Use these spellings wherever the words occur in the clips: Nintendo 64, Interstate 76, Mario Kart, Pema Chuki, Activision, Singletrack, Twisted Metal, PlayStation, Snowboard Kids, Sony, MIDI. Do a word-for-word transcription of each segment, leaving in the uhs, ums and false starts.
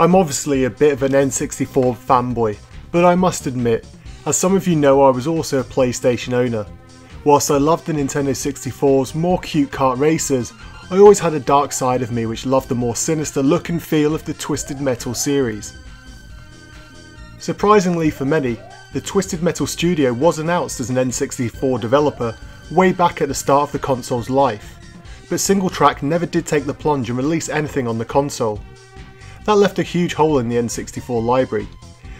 I'm obviously a bit of an N sixty-four fanboy, but I must admit, as some of you know, I was also a PlayStation owner. Whilst I loved the Nintendo sixty-four's more cute kart races, I always had a dark side of me which loved the more sinister look and feel of the Twisted Metal series. Surprisingly for many, the Twisted Metal studio was announced as an N sixty-four developer way back at the start of the console's life, but Singletrack never did take the plunge and release anything on the console. That left a huge hole in the N sixty-four library.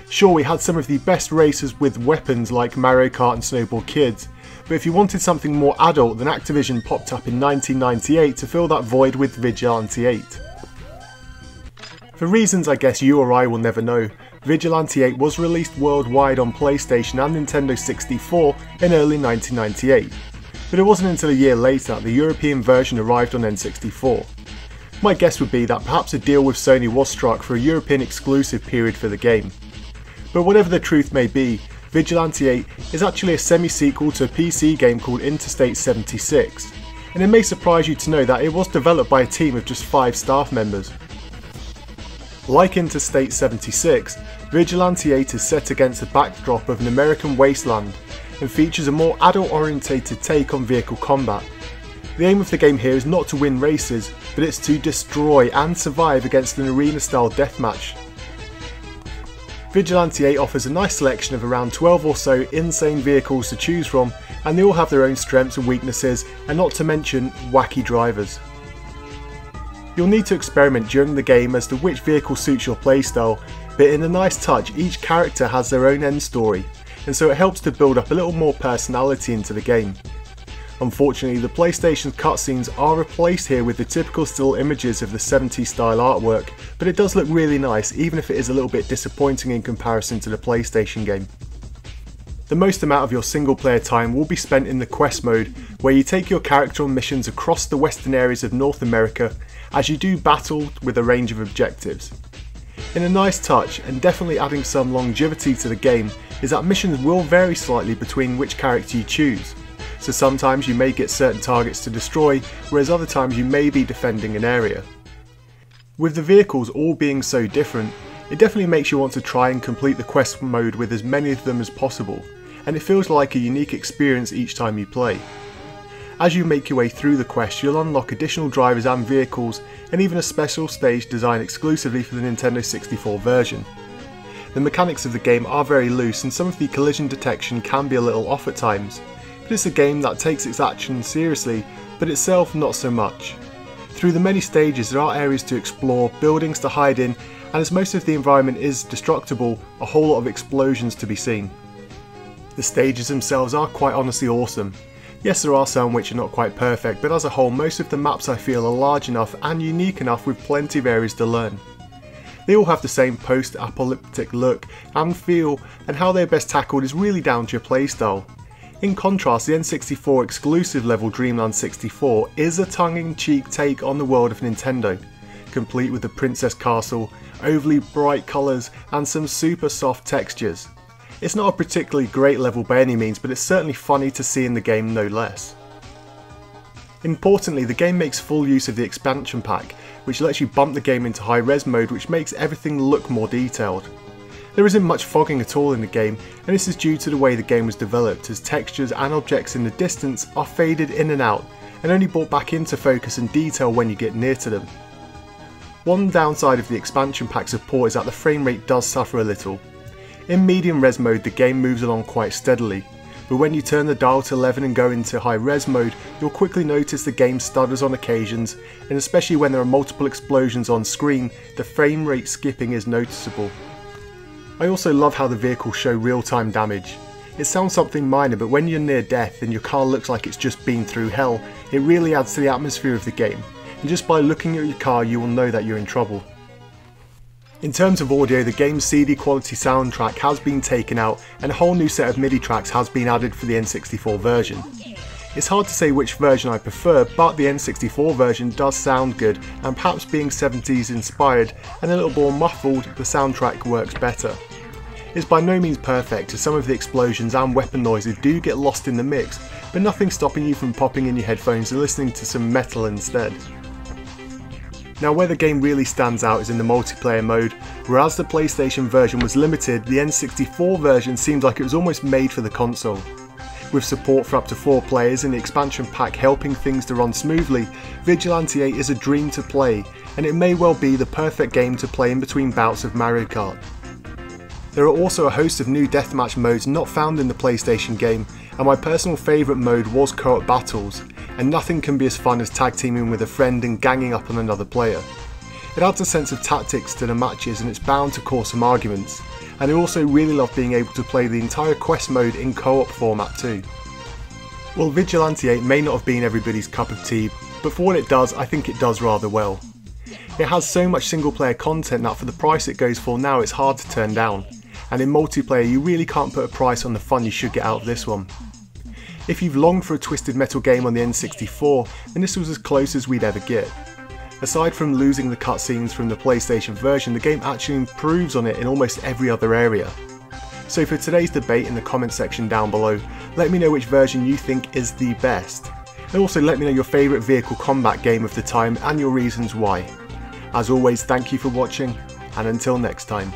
Sure, we had some of the best races with weapons like Mario Kart and Snowboard Kids, but if you wanted something more adult, then Activision popped up in nineteen ninety-eight to fill that void with Vigilante eight. For reasons I guess you or I will never know, Vigilante eight was released worldwide on PlayStation and Nintendo sixty-four in early nineteen ninety-eight, but it wasn't until a year later that the European version arrived on N sixty-four. My guess would be that perhaps a deal with Sony was struck for a European exclusive period for the game. But whatever the truth may be, Vigilante eight is actually a semi-sequel to a P C game called Interstate seventy-six, and it may surprise you to know that it was developed by a team of just five staff members. Like Interstate seventy-six, Vigilante eight is set against the backdrop of an American wasteland and features a more adult-orientated take on vehicle combat. The aim of the game here is not to win races, but it's to destroy and survive against an arena-style deathmatch. Vigilante eight offers a nice selection of around twelve or so insane vehicles to choose from, and they all have their own strengths and weaknesses, and not to mention wacky drivers. You'll need to experiment during the game as to which vehicle suits your playstyle, but in a nice touch, each character has their own end story, and so it helps to build up a little more personality into the game. Unfortunately, the PlayStation cutscenes are replaced here with the typical still images of the seventies style artwork, but it does look really nice, even if it is a little bit disappointing in comparison to the PlayStation game. The most amount of your single player time will be spent in the quest mode, where you take your character on missions across the western areas of North America as you do battle with a range of objectives. In a nice touch, and definitely adding some longevity to the game, is that missions will vary slightly between which character you choose. So sometimes you may get certain targets to destroy, whereas other times you may be defending an area. With the vehicles all being so different, it definitely makes you want to try and complete the quest mode with as many of them as possible, and it feels like a unique experience each time you play. As you make your way through the quest, you'll unlock additional drivers and vehicles, and even a special stage designed exclusively for the Nintendo sixty-four version. The mechanics of the game are very loose, and some of the collision detection can be a little off at times. It's a game that takes its action seriously, but itself not so much. Through the many stages there are areas to explore, buildings to hide in, and as most of the environment is destructible, a whole lot of explosions to be seen. The stages themselves are quite honestly awesome. Yes, there are some which are not quite perfect, but as a whole most of the maps I feel are large enough and unique enough with plenty of areas to learn. They all have the same post-apocalyptic look and feel, and how they are best tackled is really down to your playstyle. In contrast, the N sixty-four exclusive level Dreamland sixty-four is a tongue-in-cheek take on the world of Nintendo, complete with the Princess Castle, overly bright colours and some super soft textures. It's not a particularly great level by any means, but it's certainly funny to see in the game no less. Importantly, the game makes full use of the expansion pack, which lets you bump the game into high-res mode, which makes everything look more detailed. There isn't much fogging at all in the game, and this is due to the way the game was developed, as textures and objects in the distance are faded in and out and only brought back into focus and detail when you get near to them. One downside of the expansion pack support is that the frame rate does suffer a little. In medium res mode the game moves along quite steadily, but when you turn the dial to eleven and go into high res mode you'll quickly notice the game stutters on occasions, and especially when there are multiple explosions on screen, the frame rate skipping is noticeable. I also love how the vehicles show real-time damage. It sounds something minor, but when you're near death and your car looks like it's just been through hell, it really adds to the atmosphere of the game, and just by looking at your car you will know that you're in trouble. In terms of audio, the game's C D quality soundtrack has been taken out and a whole new set of MIDI tracks has been added for the N sixty-four version. It's hard to say which version I prefer, but the N sixty-four version does sound good, and perhaps being seventies inspired and a little more muffled, the soundtrack works better. It's by no means perfect, as some of the explosions and weapon noises do get lost in the mix, but nothing's stopping you from popping in your headphones and listening to some metal instead. Now, where the game really stands out is in the multiplayer mode. Whereas the PlayStation version was limited, the N sixty-four version seemed like it was almost made for the console. With support for up to four players and the expansion pack helping things to run smoothly, Vigilante eight is a dream to play, and it may well be the perfect game to play in between bouts of Mario Kart. There are also a host of new deathmatch modes not found in the PlayStation game, and my personal favourite mode was co-op battles, and nothing can be as fun as tag teaming with a friend and ganging up on another player. It adds a sense of tactics to the matches and it's bound to cause some arguments. And I also really love being able to play the entire quest mode in co-op format too. Well, Vigilante eight may not have been everybody's cup of tea, but for what it does, I think it does rather well. It has so much single player content that for the price it goes for now, it's hard to turn down. And in multiplayer, you really can't put a price on the fun you should get out of this one. If you've longed for a Twisted Metal game on the N sixty-four, then this was as close as we'd ever get. Aside from losing the cutscenes from the PlayStation version, the game actually improves on it in almost every other area. So for today's debate in the comment section down below, let me know which version you think is the best. And also let me know your favourite vehicle combat game of the time and your reasons why. As always, thank you for watching, and until next time.